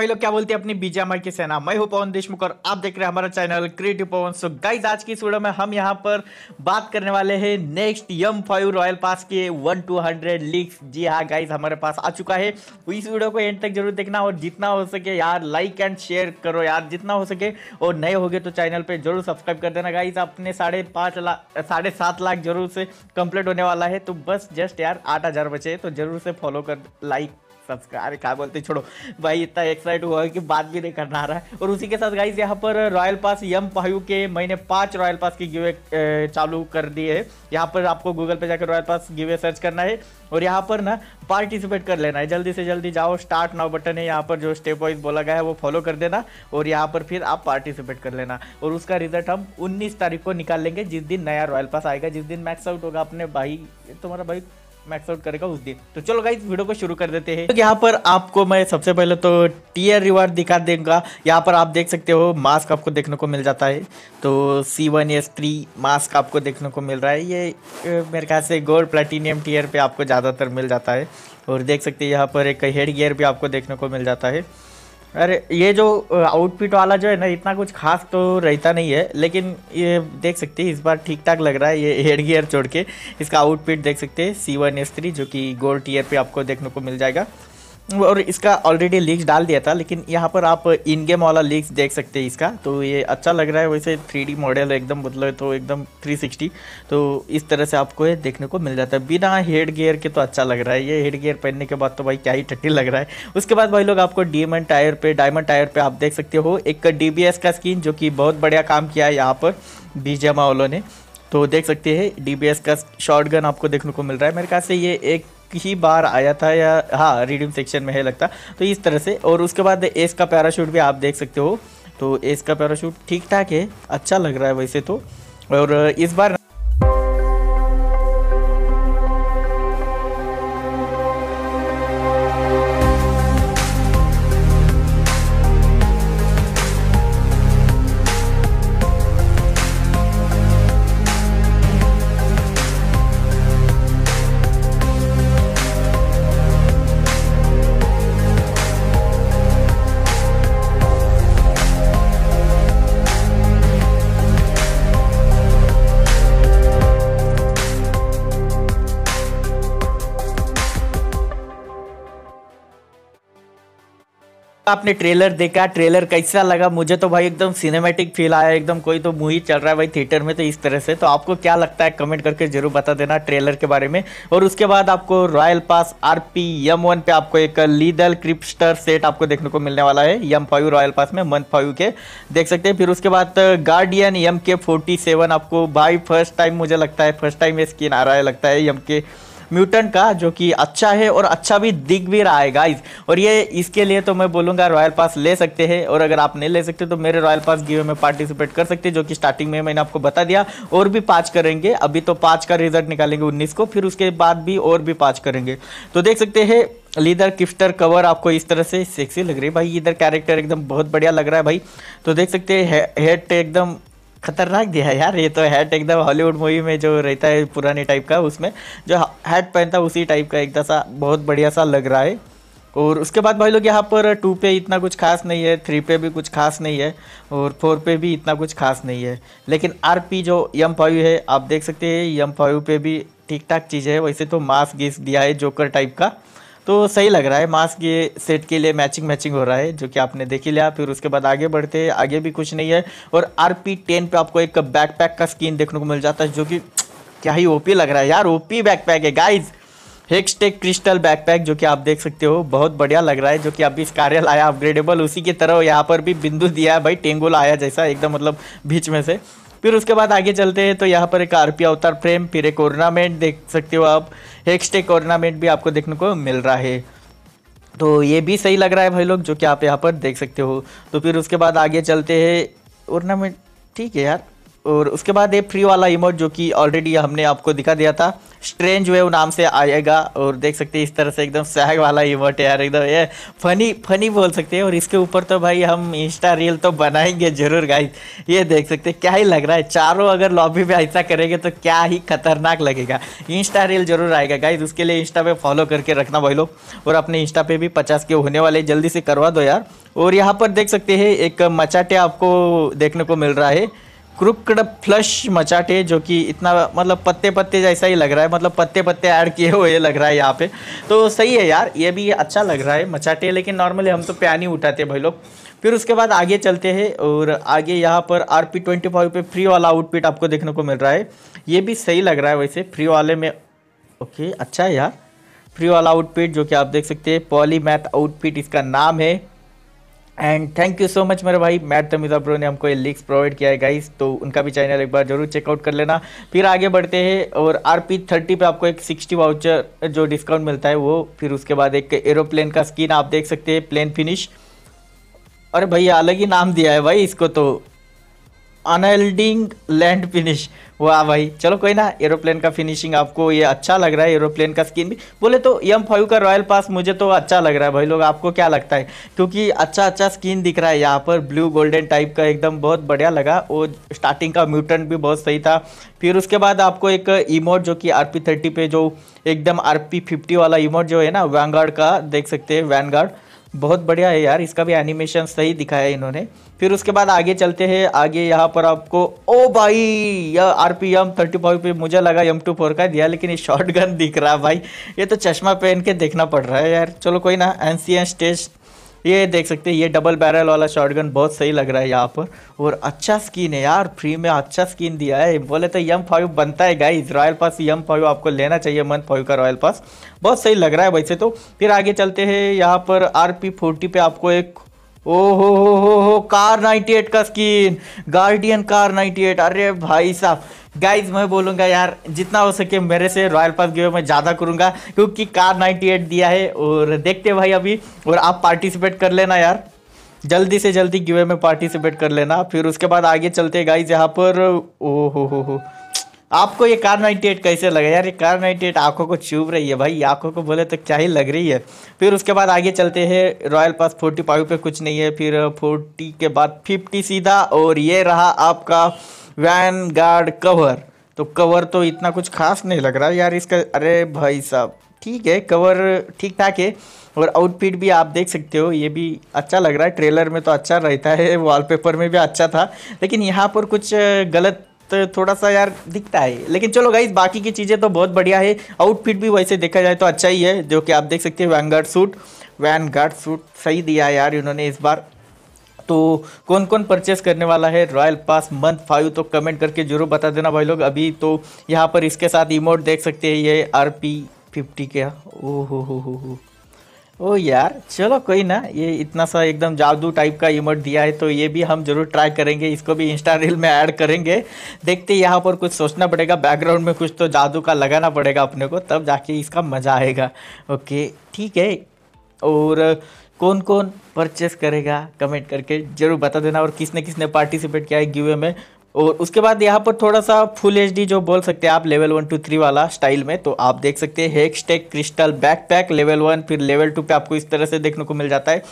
कई लोग क्या बोलते हैं अपनी बीजीएमआई की सेना। मैं हूं पवन देशमुख और आप देख रहे हैं हमारा चैनल क्रिएटिव पवन। सो गाइज, आज की इस वीडियो में हम यहां पर बात करने वाले हैं नेक्स्ट M5 रॉयल पास के 1-200 लीक्स। जी हाँ गाइज, हमारे पास आ चुका है। इस वीडियो को एंड तक जरूर देखना और जितना हो सके यार लाइक एंड शेयर करो यार, जितना हो सके। और नए हो गए तो चैनल पर जरूर सब्सक्राइब कर देना गाइज। अपने 5.5 लाख जरूर से कंप्लीट होने वाला है, तो बस जस्ट यार 8,000 बचे, तो जरूर से फॉलो कर, लाइक सब्सक्राइब, क्या बोलते छोड़ो भाई, इतना एक्साइट हुआ है कि बात भी नहीं करना आ रहा है। और उसी के साथ गाइज यहाँ पर रॉयल पास M5 के मैंने 5 रॉयल पास की गिवे चालू कर दी है। यहाँ पर आपको गूगल पे जाकर रॉयल पास गिवे सर्च करना है और यहाँ पर ना पार्टिसिपेट कर लेना है। जल्दी से जल्दी जाओ, स्टार्ट नाउ बटन है यहाँ पर, जो स्टेप वाइज बोला गया है वो फॉलो कर देना और यहाँ पर फिर आप पार्टिसिपेट कर लेना। और उसका रिजल्ट हम 19 तारीख को निकाल लेंगे, जिस दिन नया रॉयल पास आएगा, जिस दिन मैक्स आउट होगा अपने भाई, तुम्हारा भाई मैक्स आउट करेगा उस दिन। तो चलो गाइस वीडियो को शुरू कर देते हैं। तो यहाँ पर आपको मैं सबसे पहले तो टीयर रिवार्ड दिखा दूंगा। यहाँ पर आप देख सकते हो मास्क आपको देखने को मिल जाता है, तो C1S3 मास्क आपको देखने को मिल रहा है। ये मेरे ख्याल से गोल्ड प्लेटिनियम टीयर पे आपको ज़्यादातर मिल जाता है। और देख सकते हैं यहाँ पर एक हेड गियर भी आपको देखने को मिल जाता है। अरे ये जो आउटफिट वाला जो है ना, इतना कुछ खास तो रहता नहीं है, लेकिन ये देख सकते हैं इस बार ठीक ठाक लग रहा है। ये हेड गियर छोड़ के इसका आउटफिट देख सकते हैं C1S3, जो कि गोल्ड टियर पे आपको देखने को मिल जाएगा। और इसका ऑलरेडी लीक्स डाल दिया था, लेकिन यहाँ पर आप इन गेम वाला लीक्स देख सकते हैं इसका, तो ये अच्छा लग रहा है। वैसे 3D मॉडल एकदम, मतलब तो एकदम 360, तो इस तरह से आपको ये देखने को मिल जाता है बिना हेड गियर के। तो अच्छा लग रहा है, ये हेड गियर पहनने के बाद तो भाई क्या ही टट्टी लग रहा है। उसके बाद भाई लोग आपको डायमंड टायर पर आप देख सकते हो एक DBS का स्किन, जो कि बहुत बढ़िया काम किया है यहाँ पर बीजीएमआई वालों ने। तो देख सकते हैं DBS का शॉटगन आपको देखने को मिल रहा है। मेरे ख्याल से ये एक ही बार आया था, या हाँ रिडीम सेक्शन में है लगता, तो इस तरह से। और उसके बाद एस का पैराशूट भी आप देख सकते हो, तो एस का पैराशूट ठीक ठाक है, अच्छा लग रहा है वैसे तो। और इस बार आपने ट्रेलर देखा, ट्रेलर कैसा लगा? मुझे तो भाई एकदम सिनेमैटिक फील आया, एकदम कोई तो मूवी चल रहा है भाई थिएटर में, तो इस तरह से। तो आपको क्या लगता है कमेंट करके जरूर बता देना ट्रेलर के बारे में। और उसके बाद आपको रॉयल पास RP M1 पे आपको एक लीडल क्रिप्स्टर सेट आपको देखने को मिलने वाला है M5 रॉयल पास में M5 के, देख सकते हैं। फिर उसके बाद गार्डियन MK47 आपको भाई फर्स्ट टाइम, मुझे लगता है फर्स्ट टाइम ये स्किन आ रहा है लगता है MK म्यूटेंट का, जो कि अच्छा है और अच्छा भी दिख भी रहा है गाइज। और ये इसके लिए तो मैं बोलूँगा रॉयल पास ले सकते हैं, और अगर आप नहीं ले सकते तो मेरे रॉयल पास गिवे में पार्टिसिपेट कर सकते हैं, जो कि स्टार्टिंग में मैंने आपको बता दिया। और भी 5 करेंगे, अभी तो 5 का रिजल्ट निकालेंगे 19 को, फिर उसके बाद भी और भी 5 करेंगे। तो देख सकते हैं लीडर क्रिप्स्टर कवर आपको इस तरह से सेक्सी लग रही है भाई, इधर कैरेक्टर एकदम बहुत बढ़िया लग रहा है भाई। तो देख सकते हैं हेड एकदम खतरनाक दिया है यार, ये तो हैट एकदम हॉलीवुड मूवी में जो रहता है पुराने टाइप का, उसमें जो हैट पहनता है उसी टाइप का एकदम सा बहुत बढ़िया सा लग रहा है। और उसके बाद भाई लोग यहाँ पर 2 पे इतना कुछ खास नहीं है, 3 पे भी कुछ खास नहीं है, और 4 पे भी इतना कुछ खास नहीं है। लेकिन RP जो M5 है आप देख सकते हैं M5 पे भी ठीक ठाक चीज़ है। वैसे तो मास्क गिफ्ट दिया है जोकर टाइप का, तो सही लग रहा है। मास्क ये सेट के लिए मैचिंग हो रहा है, जो कि आपने देख ही लिया। फिर उसके बाद आगे बढ़ते हैं, आगे भी कुछ नहीं है। और RP 10 पे आपको एक बैकपैक का स्किन देखने को मिल जाता है, जो कि क्या ही ओपी लग रहा है यार, ओपी बैकपैक है गाइज। हेक्सटेक क्रिस्टल बैकपैक जो कि आप देख सकते हो बहुत बढ़िया लग रहा है, जो कि अभी स्कारियल आया अपग्रेडेबल, उसी की तरह यहाँ पर भी बिंदु दिया है भाई, टेंगुल आया जैसा एकदम, मतलब बीच में से। फिर उसके बाद आगे चलते हैं तो यहाँ पर एक RP अवतार फ्रेम, फिर एक ऑर्नामेंट देख सकते हो आप, हेक्सटेक ऑर्नामेंट भी आपको देखने को मिल रहा है, तो ये भी सही लग रहा है भाई लोग, जो कि आप यहाँ पर देख सकते हो। तो फिर उसके बाद आगे चलते हैं, ऑर्नामेंट ठीक है यार, और उसके बाद ये फ्री वाला इमोट जो कि ऑलरेडी हमने आपको दिखा दिया था, स्ट्रेंज वेव नाम से आएगा। और देख सकते हैं इस तरह से एकदम सैग वाला इमोट है यार, एकदम ये फनी फनी बोल सकते हैं। और इसके ऊपर तो भाई हम इंस्टा रील तो बनाएंगे ज़रूर गाइस। ये देख सकते हैं क्या ही लग रहा है, चारों अगर लॉबी में ऐसा करेंगे तो क्या ही खतरनाक लगेगा। इंस्टा रील ज़रूर आएगा गाइस, उसके लिए इंस्टा पे फॉलो करके रखना भाई लोग। और अपने इंस्टा पे भी 50K होने वाले, जल्दी से करवा दो यार। और यहाँ पर देख सकते हैं एक मचाटे आपको देखने को मिल रहा है, क्रुकड फ्लश मचाटे, जो कि इतना मतलब पत्ते पत्ते जैसा ही लग रहा है, मतलब पत्ते पत्ते ऐड किए हुए लग रहा है यहाँ पे। तो सही है यार, ये भी अच्छा लग रहा है मचाटे, लेकिन नॉर्मली हम तो प्यानी उठाते हैं भाई लोग। फिर उसके बाद आगे चलते हैं और आगे यहाँ पर RP 25 पे फ्री वाला आउटफिट आपको देखने को मिल रहा है। ये भी सही लग रहा है वैसे फ्री वाले में, ओके अच्छा है यार फ्री वाला आउटफिट, जो कि आप देख सकते हैं पॉलीमैथ आउटफिट इसका नाम है। And thank you so much मेरे भाई मैट तमीज़ा ब्रो ने हमको ये लिंक्स प्रोवाइड किया है गाइस, तो उनका भी चैनल एक बार जरूर चेकआउट कर लेना। फिर आगे बढ़ते हैं और RP 30 पे आपको एक 60 वाउचर जो डिस्काउंट मिलता है वो। फिर उसके बाद एक एरोप्लेन का स्किन आप देख सकते हैं, प्लेन फिनिश, अरे भाई अलग ही नाम दिया है भाई इसको तो, अनहेल्डिंग लैंड फिनिश, वाह भाई चलो कोई ना। एरोप्लेन का फिनिशिंग आपको ये अच्छा लग रहा है, एरोप्लेन का स्किन भी बोले तो M5 का रॉयल पास मुझे तो अच्छा लग रहा है भाई लोग, आपको क्या लगता है? क्योंकि अच्छा अच्छा स्किन दिख रहा है यहाँ पर, ब्लू गोल्डन टाइप का एकदम बहुत बढ़िया लगा। और स्टार्टिंग का म्यूटेंट भी बहुत सही था। फिर उसके बाद आपको एक इमोट जो कि RP 30 पे जो एकदम RP 50 वाला इमोट जो है ना, वैनगार्ड का देख सकते हैं, वैनगार्ड बहुत बढ़िया है यार, इसका भी एनिमेशन सही दिखाया है इन्होंने। फिर उसके बाद आगे चलते हैं, आगे यहाँ पर आपको ओ भाई यह RP 35 पे मुझे लगा M24 का दिया, लेकिन ये शॉटगन दिख रहा है भाई, ये तो चश्मा पहन के देखना पड़ रहा है यार। चलो कोई ना, एंशियन स्टेज ये देख सकते हैं, ये डबल बैरल वाला शॉटगन बहुत सही लग रहा है यहाँ पर। और अच्छा स्किन है यार, फ्री में अच्छा स्किन दिया है, बोले तो M5 बनता है गाइस, रॉयल पास M5 आपको लेना चाहिए, M5 का रॉयल पास बहुत सही लग रहा है वैसे तो। फिर आगे चलते हैं, यहाँ पर RP 40 पे आपको एक ओ हो कार 98 का स्किन, गार्डियन कार 98, अरे भाई साहब गाइज मैं बोलूँगा यार जितना हो सके मेरे से रॉयल पास गिव मैं ज़्यादा करूँगा, क्योंकि कार 98 दिया है। और देखते भाई अभी, और आप पार्टिसिपेट कर लेना यार, जल्दी से जल्दी गिवे में पार्टिसिपेट कर लेना। फिर उसके बाद आगे चलते गाइज यहाँ पर, ओ हो आपको ये कार 98 कैसे लगा यार? ये कार 98 आँखों को चुभ रही है भाई, आँखों को बोले तो क्या ही लग रही है। फिर उसके बाद आगे चलते हैं, रॉयल पास 45 पे कुछ नहीं है। फिर 40 के बाद 50 सीधा, और ये रहा आपका वैन गार्ड कवर। तो कवर तो इतना कुछ खास नहीं लग रहा यार इसका, अरे भाई साहब ठीक है कवर ठीक ठाक है। और आउटफिट भी आप देख सकते हो, ये भी अच्छा लग रहा है, ट्रेलर में तो अच्छा रहता है, वॉलपेपर में भी अच्छा था, लेकिन यहाँ पर कुछ गलत तो थोड़ा सा यार दिखता है। लेकिन चलो गाइस बाकी की चीज़ें तो बहुत बढ़िया है, आउटफिट भी वैसे देखा जाए तो अच्छा ही है, जो कि आप देख सकते हैं वैनगार्ड सूट सही दिया है यार इन्होंने इस बार। तो कौन कौन परचेस करने वाला है रॉयल पास M5 तो कमेंट करके जरूर बता देना भाई लोग। अभी तो यहाँ पर इसके साथ इमोट देख सकते हैं, ये RP 50 के, ओ हो ओ यार चलो कोई ना, ये इतना सा एकदम जादू टाइप का इमोट दिया है, तो ये भी हम जरूर ट्राई करेंगे, इसको भी इंस्टा रील में ऐड करेंगे। देखते यहाँ पर कुछ सोचना पड़ेगा, बैकग्राउंड में कुछ तो जादू का लगाना पड़ेगा अपने को, तब जाके इसका मज़ा आएगा। ओके ठीक है, और कौन कौन परचेस करेगा कमेंट करके जरूर बता देना, और किसने किसने पार्टिसिपेट किया है गिवे में। और उसके बाद यहाँ पर थोड़ा सा फुल HD जो बोल सकते हैं आप, लेवल 1 to 3 वाला स्टाइल में, तो आप देख सकते हैं हेक्सटेक क्रिस्टल बैकपैक लेवल 1, फिर लेवल 2 पे आपको इस तरह से देखने को मिल जाता है।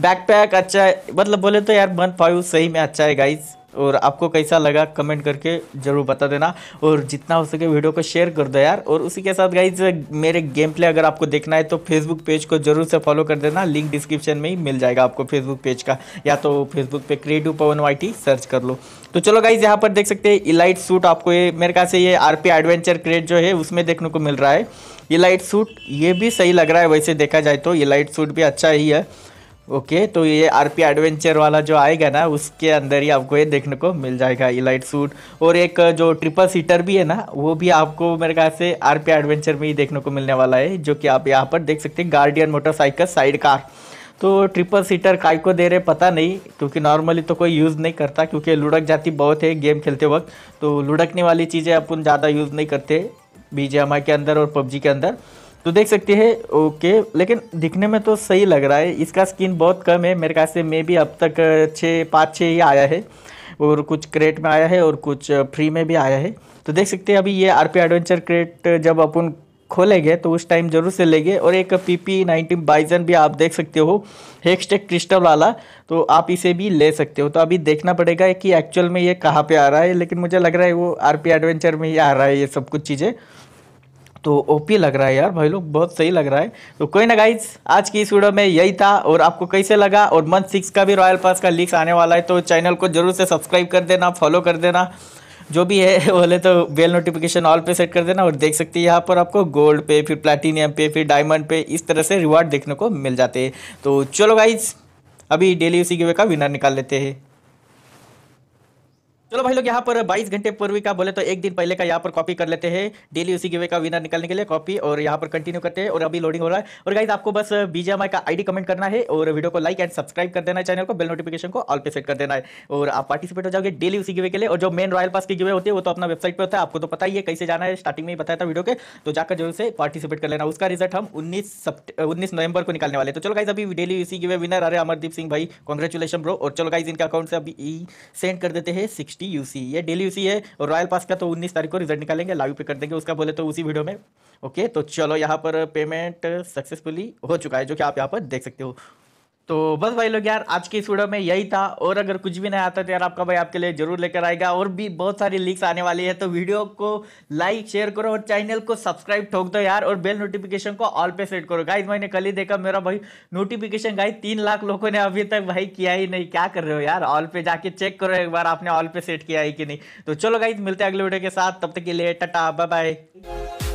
बैकपैक अच्छा है, मतलब बोले तो यार M5 सही में अच्छा है गाइज। और आपको कैसा लगा कमेंट करके जरूर बता देना, और जितना हो सके वीडियो को शेयर कर दो यार। और उसी के साथ गाइज मेरे गेम प्ले अगर आपको देखना है तो फेसबुक पेज को जरूर से फॉलो कर देना, लिंक डिस्क्रिप्शन में ही मिल जाएगा आपको फेसबुक पेज का, या तो फेसबुक पे क्रिएटिव पवन YT सर्च कर लो। तो चलो गाइज यहाँ पर देख सकते हैं इलाइट सूट आपको, ये मेरे ख्याल से ये RP एडवेंचर क्रेट जो है उसमें देखने को मिल रहा है इलाइट सूट, ये भी सही लग रहा है वैसे देखा जाए तो, इलाइट सूट भी अच्छा ही है। ओके तो ये RP एडवेंचर वाला जो आएगा ना उसके अंदर ही आपको ये देखने को मिल जाएगा इलाइट सूट। और एक जो ट्रिपल सीटर भी है ना वो भी आपको मेरे ख्याल से RP एडवेंचर में ही देखने को मिलने वाला है, जो कि आप यहाँ पर देख सकते हैं गार्डियन मोटरसाइकिल साइड कार। तो ट्रिपल सीटर काय को दे रहे पता नहीं, क्योंकि नॉर्मली तो कोई यूज़ नहीं करता, क्योंकि लुढ़क जाती बहुत है गेम खेलते वक्त, तो लुढ़कने वाली चीज़ें अपन ज़्यादा यूज़ नहीं करते BGMI के अंदर और PUBG के अंदर। तो देख सकते हैं ओके, लेकिन दिखने में तो सही लग रहा है, इसका स्किन बहुत कम है मेरे ख्याल से, मे भी अब तक 5-6 ही आया है और कुछ क्रेट में आया है और कुछ फ्री में भी आया है। तो देख सकते हैं अभी ये आरपी एडवेंचर क्रेट जब अपन खोलेंगे तो उस टाइम जरूर से लेंगे। और एक PP90 बाइजन भी आप देख सकते हो हेक्सटेक क्रिस्टल वाला, तो आप इसे भी ले सकते हो। तो अभी देखना पड़ेगा कि एक्चुअल में ये कहाँ पे आ रहा है, लेकिन मुझे लग रहा है वो आरपी एडवेंचर में ही आ रहा है ये सब कुछ चीज़ें। तो ओपी लग रहा है यार भाई लोग, बहुत सही लग रहा है। तो कोई ना गाइज, आज की इस वीडियो में यही था। और आपको कैसे लगा, और मंथ 6 का भी रॉयल पास का लीक्स आने वाला है, तो चैनल को जरूर से सब्सक्राइब कर देना, फॉलो कर देना, जो भी है बोले तो बेल नोटिफिकेशन ऑल पे सेट कर देना। और देख सकते हैं यहाँ पर आपको गोल्ड पे, फिर प्लैटिनियम पे, फिर डायमंड पे, इस तरह से रिवार्ड देखने को मिल जाते हैं। तो चलो गाइज अभी डेली UC गिवे का विनर निकाल लेते हैं। चलो भाई लोग, यहाँ पर 22 घंटे पूर्वी का बोले तो एक दिन पहले का यहाँ पर कॉपी कर लेते हैं डेली UC गिवे का विनर निकालने के लिए कॉपी, और यहाँ पर कंटिन्यू करते हैं। और अभी लोडिंग हो रहा है। और गाइज आपको बस BGMI का ID कमेंट करना है, और वीडियो को लाइक एंड सब्सक्राइब कर देना है, चैनल को बेल नोटिफिकेशन को ऑल पे सेट कर देना है, और आप पार्टिसिपेट हो जाओगे डेली UC गिवे के लिए। और जो मेन रॉयल पास की गिवे होती है वो तो अपना वेबसाइट पर होता है, आपको तो पता ही है कैसे जाना है, स्टार्टिंग में ही बताया था वीडियो के, तो जाकर जरूर से पार्टिसिपेट कर लेना। उसका रिजल्ट हम 19 नवंबर को निकालने वाले। तो चलो गाइज अभी डेली UC गिवे विनर आ रहे अमरदीप सिंह भाई, कॉन्ग्रेचुलेशन ब्रो। और चलो गाइज इनके अकाउंट से अभी सेंड कर देते हैं 60 UC, ये डेली UC है। और रॉयल पास का तो 19 तारीख को रिजल्ट निकालेंगे, लाइव पे कर देंगे उसका बोले तो उसी वीडियो में। ओके तो चलो यहाँ पर पेमेंट सक्सेसफुली हो चुका है, जो कि आप यहाँ पर देख सकते हो। तो बस भाई लोग यार आज की इस वीडियो में यही था। और अगर कुछ भी नहीं आता तो यार आपका भाई आपके लिए जरूर लेकर आएगा, और भी बहुत सारी लीक्स आने वाली है। तो वीडियो को लाइक शेयर करो, और चैनल को सब्सक्राइब ठोक दो यार, और बेल नोटिफिकेशन को ऑल पे सेट करो। गाइज मैंने कल ही देखा मेरा भाई नोटिफिकेशन गाइज 3 लाख लोगों ने अभी तक भाई किया ही नहीं। क्या कर रहे हो यार, ऑल पे जाके चेक करो एक बार आपने ऑल पे सेट किया है कि नहीं। तो चलो गाइज मिलते हैं अगले वीडियो के साथ, तब तक के लिए टाटा बाय बाय।